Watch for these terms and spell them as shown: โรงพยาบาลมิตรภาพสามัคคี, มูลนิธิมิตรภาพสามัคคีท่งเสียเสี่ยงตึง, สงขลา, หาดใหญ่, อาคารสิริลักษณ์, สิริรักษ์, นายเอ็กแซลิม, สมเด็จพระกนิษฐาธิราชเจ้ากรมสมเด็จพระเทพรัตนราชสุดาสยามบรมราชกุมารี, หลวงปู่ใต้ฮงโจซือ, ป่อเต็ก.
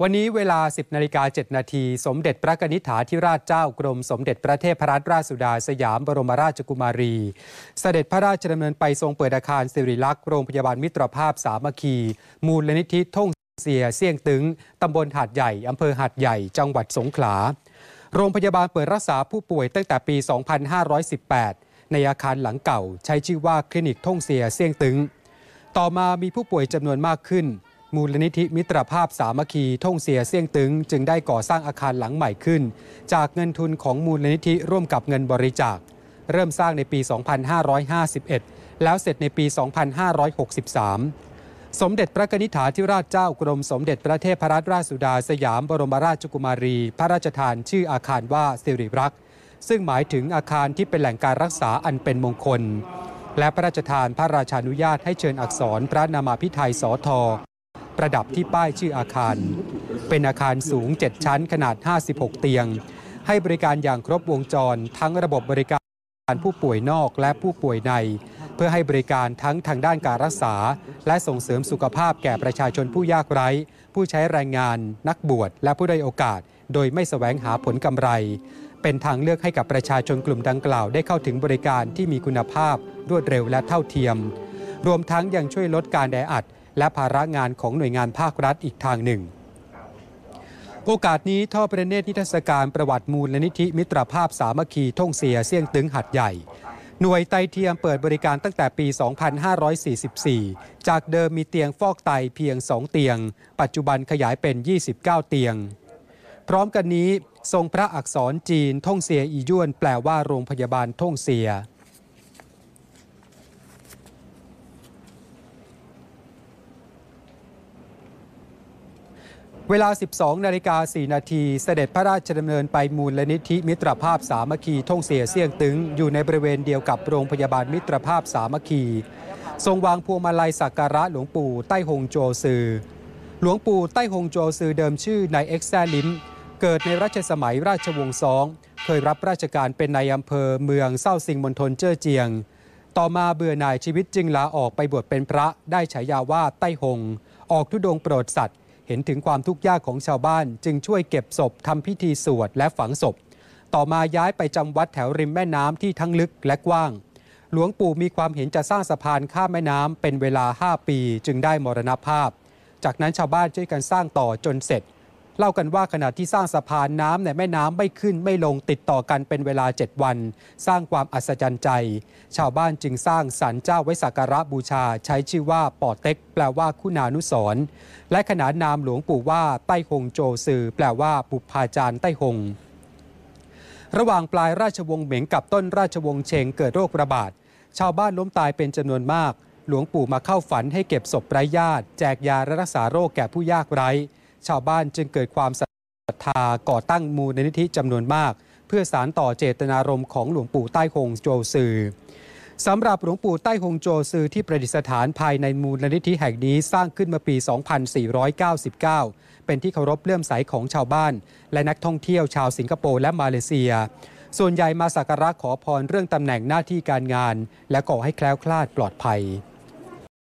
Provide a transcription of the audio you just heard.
วันนี้เวลา 10.07 นาทีสมเด็จพระกนิษฐาธิราชเจ้ากรมสมเด็จพระเทพรัตนราชสุดาสยามบรมราชกุมารีเสด็จพระราชดำเนินไปทรงเปิดอาคารสิริลักษณ์โรงพยาบาลมิตรภาพสามัคคีมูลนิธิท่งเสียเสี่ยงตึงตำบลหาดใหญ่อำเภอหาดใหญ่จังหวัดสงขลาโรงพยาบาลเปิดรักษาผู้ป่วยตั้งแต่ปี 2518 ในอาคารหลังเก่าใช้ชื่อว่าคลินิกท่งเสียเสี่ยงตึงต่อมามีผู้ป่วยจำนวนมากขึ้นมูลนิธิมิตรภาพสามัคคีท่งเสียเสี่ยงตึงจึงได้ก่อสร้างอาคารหลังใหม่ขึ้นจากเงินทุนของมูลนิธิร่วมกับเงินบริจาคเริ่มสร้างในปี 2551 แล้วเสร็จในปี 2563 สมเด็จพระกนิษฐาธิราชเจ้ากรมสมเด็จพระเทพรัตนราชสุดาสยามบรมราชกุมารีพระราชทานชื่ออาคารว่าสิริรักษ์ซึ่งหมายถึงอาคารที่เป็นแหล่งการรักษาอันเป็นมงคลและพระราชทานพระราชานุญาตให้เชิญอักษรพระนามาภิไธยสธประดับที่ป้ายชื่ออาคารเป็นอาคารสูง7ชั้นขนาด56เตียงให้บริการอย่างครบวงจรทั้งระบบบริการผู้ป่วยนอกและผู้ป่วยในเพื่อให้บริการทั้งทางด้านการรักษาและส่งเสริมสุขภาพแก่ประชาชนผู้ยากไร้ผู้ใช้แรงงานนักบวชและผู้ด้อยโอกาสโดยไม่แสวงหาผลกำไรเป็นทางเลือกให้กับประชาชนกลุ่มดังกล่าวได้เข้าถึงบริการที่มีคุณภาพรวดเร็วและเท่าเทียมรวมทั้งยังช่วยลดการแออัดและภาระงานของหน่วยงานภาครัฐอีกทางหนึ่งโอกาสนี้ทอดพระเนตรนิทรรศการประวัติมูลนิธิมิตรภาพสามัคคีท่งเสียเสี่ยงตึงหาดใหญ่หน่วยไตเทียมเปิดบริการตั้งแต่ปี 2544 จากเดิมมีเตียงฟอกไตเพียง2เตียงปัจจุบันขยายเป็น 29 เตียงพร้อมกันนี้ทรงพระอักษรจีนท่งเสียอีย่วนแปลว่าโรงพยาบาลท่งเสียเวลา 12.04 นาทีเสด็จพระราชดำเนินไปมูลนิธิมิตรภาพสามัคคีท่งเสียเสี่ยงตึงอยู่ในบริเวณเดียวกับโรงพยาบาลมิตรภาพสามัคคีทรงวางพวงมาลัยสักการะหลวงปู่ใต้ฮงโจซือหลวงปู่ใต้ฮงโจซือเดิมชื่อนายเอ็กแซลิมเกิดในรัชสมัยราชวงศ์2เคยรับราชการเป็นนายอำเภอเมืองเศร้าซิงมณฑลเจ้อเจียงต่อมาเบื่อหน่ายชีวิตจึงลาออกไปบวชเป็นพระได้ฉายาว่าใต้ฮงออกธุดงค์โปรดสัตว์เห็นถึงความทุกข์ยากของชาวบ้านจึงช่วยเก็บศพทำพิธีสวดและฝังศพต่อมาย้ายไปจำวัดแถวริมแม่น้ำที่ทั้งลึกและกว้างหลวงปู่มีความเห็นจะสร้างสะพานข้ามแม่น้ำเป็นเวลา5ปีจึงได้มรณภาพจากนั้นชาวบ้านช่วยกันสร้างต่อจนเสร็จเล่ากันว่าขณะที่สร้างสะพานน้ำในแม่น้ำไม่ขึ้นไม่ลงติดต่อกันเป็นเวลา7วันสร้างความอัศจรรย์ใจชาวบ้านจึงสร้างศาลเจ้าไว้สักการะบูชาใช้ชื่อว่าป่อเต็กแปลว่าคุณานุสรณ์และขนานนามหลวงปู่ว่าใต้ฮงโจซือแปลว่าบุพาจารย์ใต้ฮงระหว่างปลายราชวงศ์เหมิงกับต้นราชวงศ์เชงเกิดโรคระบาดชาวบ้านล้มตายเป็นจำนวนมากหลวงปู่มาเข้าฝันให้เก็บศพไร้ญาติแจกยารักษาโรคแก่ผู้ยากไร้ชาวบ้านจึงเกิดความศรัทธาก่อตั้งมูลนิธิจำนวนมากเพื่อสานต่อเจตนารมณ์ของหลวงปู่ใต้ฮงโจซือสำหรับหลวงปู่ใต้ฮงโจซือที่ประดิษฐานภายในมูลนิธิแห่งนี้สร้างขึ้นมาปี 2499 เป็นที่เคารพเลื่อมใสของชาวบ้านและนักท่องเที่ยวชาวสิงคโปร์และมาเลเซียส่วนใหญ่มาสักการะขอพรเรื่องตำแหน่งหน้าที่การงานและขอให้แคล้วคลาดปลอดภัย